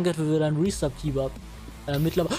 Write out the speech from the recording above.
Danke für deinen Resub-Keeper. Mittlerweile.